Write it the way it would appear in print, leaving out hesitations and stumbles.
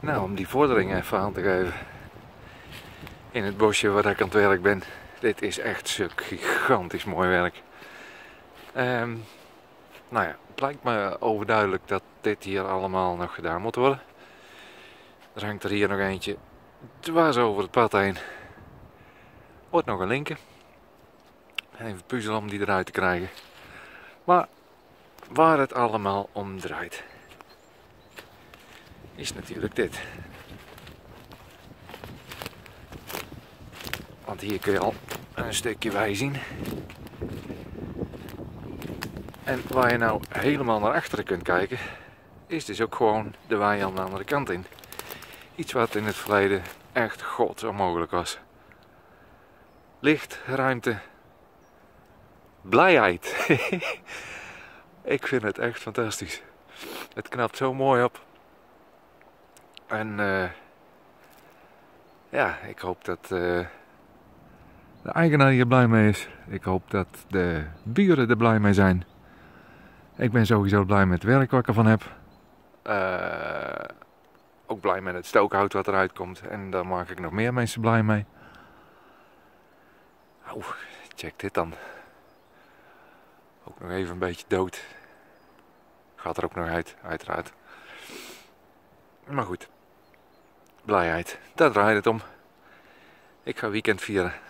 Nou, om die vordering even aan te geven in het bosje waar ik aan het werk ben. Dit is echt zulk gigantisch mooi werk. Nou ja, het lijkt me overduidelijk dat dit hier allemaal nog gedaan moet worden. Er hangt er hier nog eentje dwars over het pad heen. Wordt nog een linker. Even puzzelen om die eruit te krijgen. Maar waar het allemaal om draait, is natuurlijk dit. Want hier kun je al een stukje bij zien. En waar je nou helemaal naar achteren kunt kijken, is dus ook gewoon de wei aan de andere kant in. Iets wat in het verleden echt godsonmogelijk was. Licht, ruimte, blijheid. Ik vind het echt fantastisch. Het knapt zo mooi op. En ja, ik hoop dat de eigenaar hier blij mee is. Ik hoop dat de buren er blij mee zijn. Ik ben sowieso blij met het werk wat ik ervan heb. Ook blij met het stookhout wat eruit komt. En daar maak ik nog meer mensen blij mee. Oh, check dit dan. Ook nog even een beetje dood. Gaat er ook nog uit, uiteraard. Maar goed. Blijheid, daar draait het om. Ik ga weekend vieren.